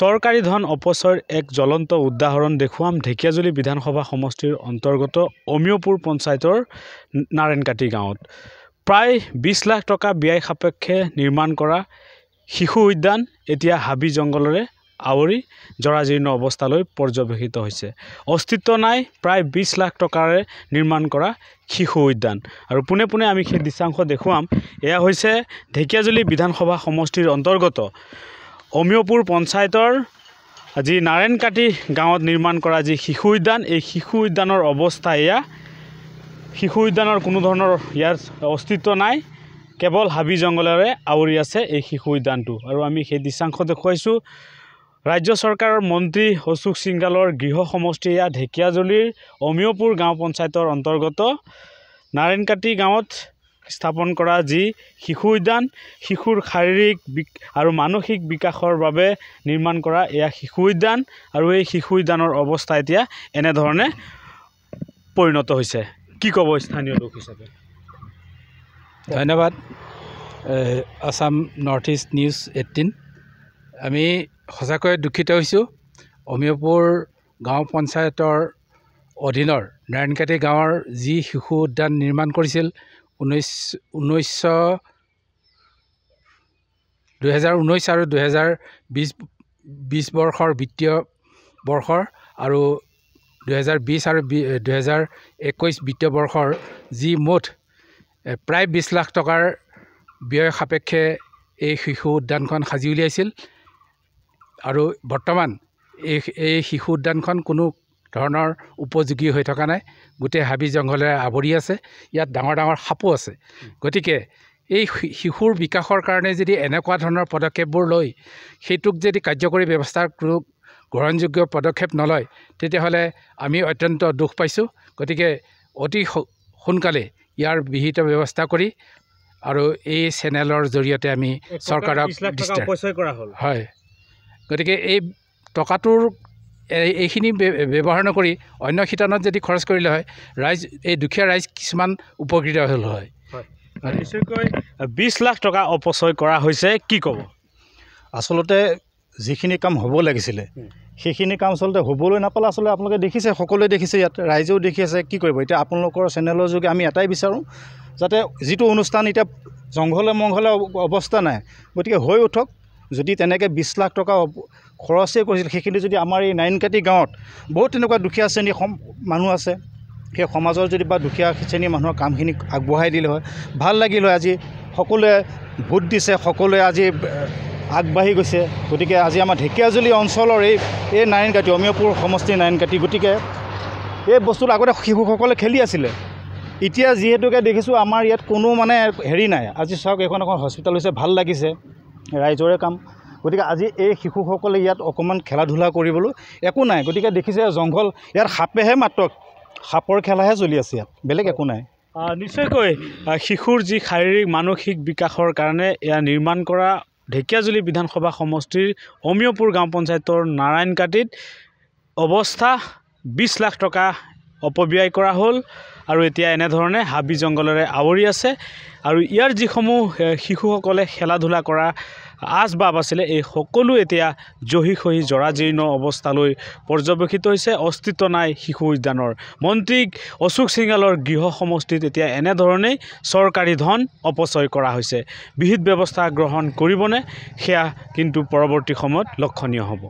সৰকাৰি ধন অপচয়েৰ এক জ্বলন্ত উদাহৰণ দেখুৱাম ঢেকিয়াজুলি বিধানসভা সমষ্টিৰ অন্তৰ্গত অমিয়পুৰ পঞ্চায়েতৰ নাৰায়ণকাটি গাঁৱত প্ৰায় 20 লাখ টাকা ব্যয় সাপেক্ষে নিৰ্মাণ কৰা শিশু উদ্যান এতিয়া হাবি জঙ্গলৰে আৱৰি জৰাজীৰ্ণ অৱস্থালৈ পৰ্যবেক্ষিত হৈছে। অস্তিত্ব নাই প্ৰায় 20 লাখ টাকাৰে নিৰ্মাণ কৰা শিশু উদ্যান। আৰ পুনে পুনে আমি সেই দৃশ্যাংশ দেখুৱাম। এয়া হৈছে ঢেকিয়াজুলি বিধানসভা সমষ্টিৰ অন্তৰ্গত অমিয়পুৰ পঞ্চায়তৰ যি নাৰায়ণকাটি গাঁৱত নিৰ্মাণ কৰা যি শিশু উদ্যান, এই শিশু উদ্যানৰ অৱস্থা এয়া। শিশু উদ্যানৰ কোনো ধৰণৰ ইয়াৰ অস্তিত্ব নাই, কেৱল হাবি জংগলৰে আৱৰি আছে এই শিশু উদ্যানটো। আৰু আমি সেই দৃশ্যাংশ দেখুৱাইছোঁ। ৰাজ্য চৰকাৰৰ মন্ত্ৰী অশোক সিংগালৰ গৃহ সমষ্টি এয়া ঢেকিয়াজুলিৰ অমিয়পুৰ গাঁও পঞ্চায়তৰ অন্তৰ্গত নাৰায়ণকাটি গাঁৱত স্থাপন কৰা যি শিশু উদ্যান, শিশুৰ শাৰীৰিক আৰু মানসিক বিকাশৰ বাবে নিৰ্মাণ কৰা এয়া শিশু উদ্যান। আৰু এই শিশু উদ্যানৰ অৱস্থা এতিয়া এনেধৰণে পৰিণত হৈছে। কি ক'ব স্থানীয় লোক হিচাপে? ধন্যবাদ। Assam north east news 18। আমি সঁচাকৈ দুঃখিত হৈছোঁ। অমিয়পুৰ গাঁও পঞ্চায়তৰ অধীনৰ নাৰায়ণকাটি গাঁৱৰ যি শিশু উদ্যান নিৰ্মাণ কৰিছিল 2019 আৰু 2020 বৰ্ষৰ বিত্তীয় বৰ্ষৰ আৰু 2020 আৰু 2021 বিত্তীয় বৰ্ষৰ যি মুঠ প্ৰায় 20 লাখ টকাৰ ব্যয় সাপেক্ষে এই শিশু উদ্যানখন সাজি উলিয়াইছিল। আৰু বৰ্তমান এই শিশু উদ্যানখন কোনো ধৰণৰ উপযোগী হৈ থকা নাই, গোটেই হাবি জংঘলেৰে আৱৰি আছে। ইয়াত ডাঙৰ ডাঙৰ সাপো আছে। গতিকে এই শিশুৰ বিকাশৰ কাৰণে যদি এনেকুৱা ধৰণৰ পদক্ষেপবোৰ লৈ সেইটোক যদি কাৰ্যকৰী ব্যৱস্থাৰ কোনো গ্ৰহণযোগ্য পদক্ষেপ নলয়, তেতিয়াহ'লে আমি অত্যন্ত দুখ পাইছোঁ। গতিকে অতি সোনকালে ইয়াৰ বিহিত ব্যৱস্থা কৰি আৰু এই চেনেলৰ জৰিয়তে আমি চৰকাৰক হয়। গতিকে এই টকাটোৰ এইখিনি ব্যৱহাৰ নকৰি অন্য শিতানত যদি খৰচ কৰিলে হয়, ৰাইজ এই দুখীয়া ৰাইজ কিছুমান উপকৃত হ'ল হয়। বিশেষকৈ 20 লাখ টকা অপচয় কৰা হৈছে, কি ক'ব? আচলতে যিখিনি কাম হ'ব লাগিছিলে সেইখিনি কাম আচলতে হ'বলৈ নাপালে। আচলতে আপোনালোকে দেখিছে, সকলোৱে দেখিছে, ইয়াত ৰাইজেও দেখি আছে। কি কৰিব এতিয়া? আপোনালোকৰ চেনেলৰ যোগে আমি এটাই বিচাৰোঁ যাতে যিটো অনুষ্ঠান এতিয়া জংঘলে মংঘলে অৱস্থা নাই, গতিকে হৈ উঠক। যদি তেনেকৈ 20 লাখ টকা খৰচেই কৰিছিল, সেইখিনি যদি আমাৰ এই নাৰায়ণকাটি গাঁৱত বহুত তেনেকুৱা দুখীয়া শ্ৰেণীৰ মানুহ আছে, সেই সমাজৰ যদি বা দুখীয়া শ্ৰেণীৰ মানুহৰ কামখিনি আগবঢ়াই দিলে হয়, ভাল লাগিল হয়। আজি সকলোৱে ভোট দিছে, সকলোৱে আজি আগবাঢ়ি গৈছে। গতিকে আজি আমাৰ ঢেকিয়াজুলি অঞ্চলৰ এই নাৰায়ণকাটি, অমিয়পুৰ সমষ্টিৰ নাৰায়ণকাটি, গতিকে এই বস্তুটো আগতে শিশুসকলে খেলি আছিলে। এতিয়া যিহেতুকে দেখিছোঁ আমাৰ ইয়াত কোনো মানে হেৰি নাই। আজি চাওক, এখন এখন হস্পিটেল হৈছে, ভাল লাগিছে, ৰাইজৰে কাম। গতিকে আজি এই শিশুসকলে ইয়াত অকণমান খেলা ধূলা কৰিবলৈ একো নাই। গতিকে দেখিছে জংঘল, ইয়াত সাপেহে মাত্ৰ সাপৰ খেলাহে চলি আছে, ইয়াত বেলেগ একো নাই। নিশ্চয়কৈ শিশুৰ যি শাৰীৰিক মানসিক বিকাশৰ কাৰণে এয়া নিৰ্মাণ কৰা ঢেকিয়াজুলি বিধানসভা সমষ্টিৰ অমিয়পুৰ গাঁও পঞ্চায়তৰ নাৰায়ণকাটিত অৱস্থা 20 লাখ টকা অপব্যয় কৰা হ'ল। আৰু এতিয়া এনেধৰণে হাবি জংঘলৰে আৱৰি আছে। আৰু ইয়াৰ যিসমূহ শিশুসকলে খেলা ধূলা কৰা আচবাব আছিলে, এই সকলো এতিয়া জহি খহি জৰাজীৰ্ণ অৱস্থালৈ পৰ্যবেক্ষিত হৈছে। অস্তিত্ব নাই শিশু উদ্যানৰ। মন্ত্ৰী অশোক সিংগালৰ গৃহ সমষ্টিত এতিয়া এনেধৰণেই চৰকাৰী ধন অপচয় কৰা হৈছে। বিহিত ব্যৱস্থা গ্ৰহণ কৰিবনে সেয়া কিন্তু পৰৱৰ্তী সময়ত লক্ষণীয় হ'ব।